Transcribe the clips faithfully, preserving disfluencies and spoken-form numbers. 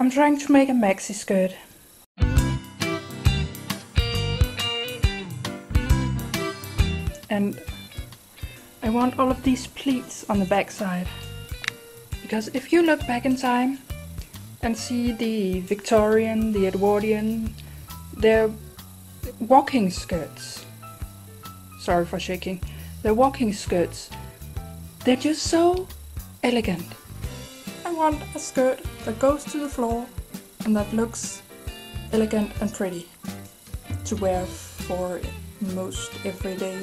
I'm trying to make a maxi skirt. And I want all of these pleats on the back side. Because if you look back in time and see the Victorian, the Edwardian, they're walking skirts. Sorry for shaking. They're walking skirts. They're just so elegant. I want a skirt that goes to the floor and that looks elegant and pretty to wear for most every day.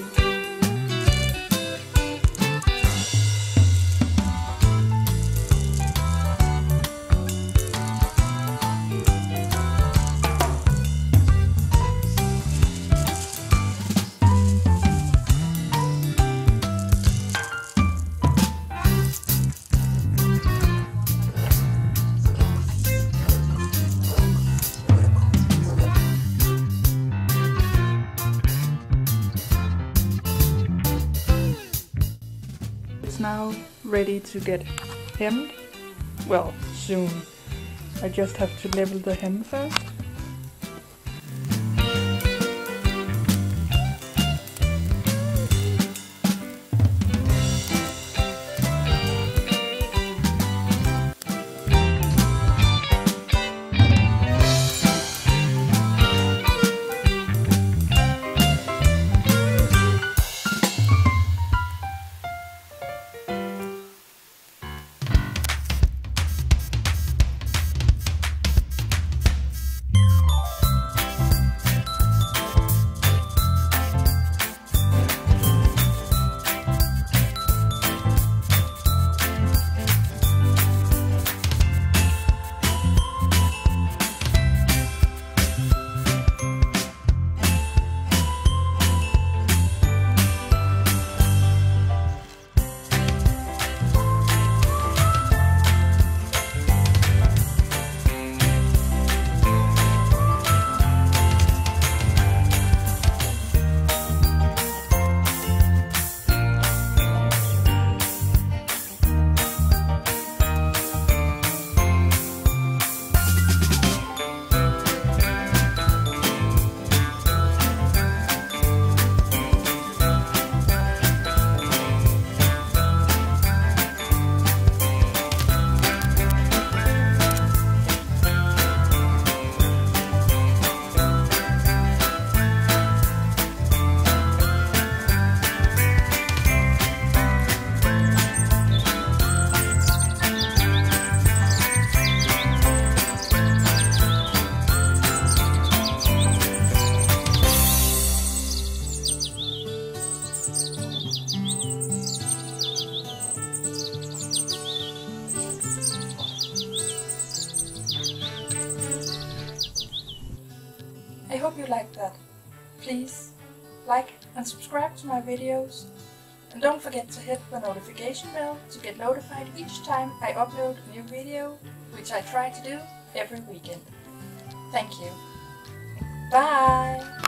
Now ready to get hemmed. Well, soon. I just have to level the hem first. I hope you liked that. Please like and subscribe to my videos, and don't forget to hit the notification bell to get notified each time I upload a new video, which I try to do every weekend. Thank you. Bye!